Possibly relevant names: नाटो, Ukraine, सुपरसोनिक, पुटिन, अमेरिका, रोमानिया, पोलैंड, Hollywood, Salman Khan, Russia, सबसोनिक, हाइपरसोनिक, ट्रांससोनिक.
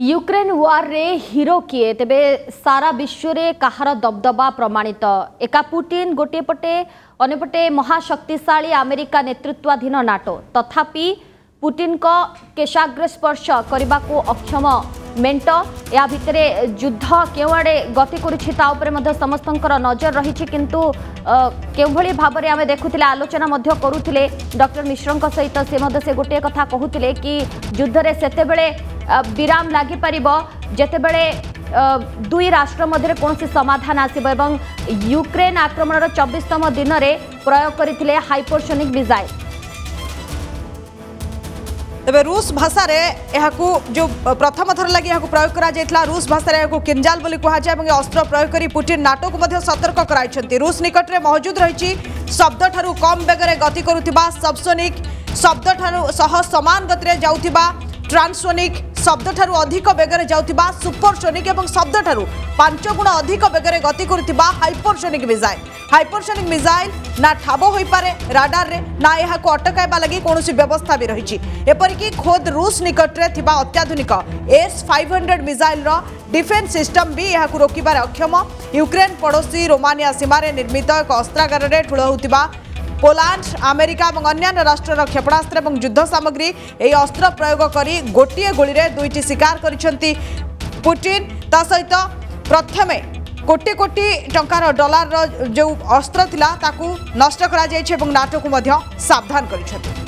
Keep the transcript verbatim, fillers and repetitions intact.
Ukraine वार रे hero किए तेबे सारा विश्व रे कहार दबदबा प्रमाणित एका पुटिन गोटे पटे अनेपटे महाशक्तिशाली अमेरिका नेतृत्वाधीन नाटो तथापि पुटिन को केशाग्र स्पर्श करने को अक्षम मेंट या भितर युद्ध केवाड़े गति करुच्ची ता उपरे मध्य समस्तंकर नजर रही किंतु केवभली भाबरे आमे देखुथिले आलोचना मध्य करुथिले डॉक्टर मिश्रंक सहित से मध्य से गोटे कथा कहूथिले कि युद्ध रे सेतेबेले विराम लागि परिबो जेतेबेले दुई राष्ट्र मध्य कौनसी समाधान आसीबो एवं यूक्रेन आक्रमणर चौबीसतम दिन रे प्रयोग करथिले हाइपरसोनिक मिसाइल तबे रूस भाषा रे यहाकू जो प्रथम थर लगी प्रयोग करा रूस भाषा रे यहाकू किंजाल बोली कहा जाय एवं अस्त्र प्रयोग करी पुटिन नाटो को मध्य सतर्क कराइछंती। रूस निकट रे मौजूद रही शब्द ठारू कम बेगरे गति करूथिबा सबसोनिक शब्द ठारू सह समान गति रे जाउथिबा ट्रांससोनिक शब्द ठारू अधिक बेगरे जाउथिबा सुपरसोनिक एवं शब्द ठारू पांच गुण अधिक बेगरे गति करूथिबा हाइपरसोनिक मिसाइल। हाइपरसोनिक मिसाइल ना ठाबो होई पारे राडार रे ना यहा को अटकाइबा लागि कोनोसी व्यवस्था भी रहिछि एपरकी खोद रूस निकट रे थिबा अत्याधुनिक एस पाँच सौ मिसाइल रो डिफेंस सिस्टम भी यहा को रोकिबार अक्षम। यूक्रेन पड़ोसी रोमानिया सीमा रे निर्मित एक अस्त्रागार रे ठुलो होतिबा पोलैंड अमेरिका और अन्य राष्ट्र क्षेपणास्त्र और युद्ध सामग्री यही अस्त्र प्रयोग कर गोटे गोली रे दुईटी शिकार करिसेंती पुटिन। ता सहित प्रथम कोटी कोटी टंकार डॉलर जो अस्त्र थिला ताकू नष्ट करा जाय छे एवं नाटो को मध्य सावधान करिसेंती।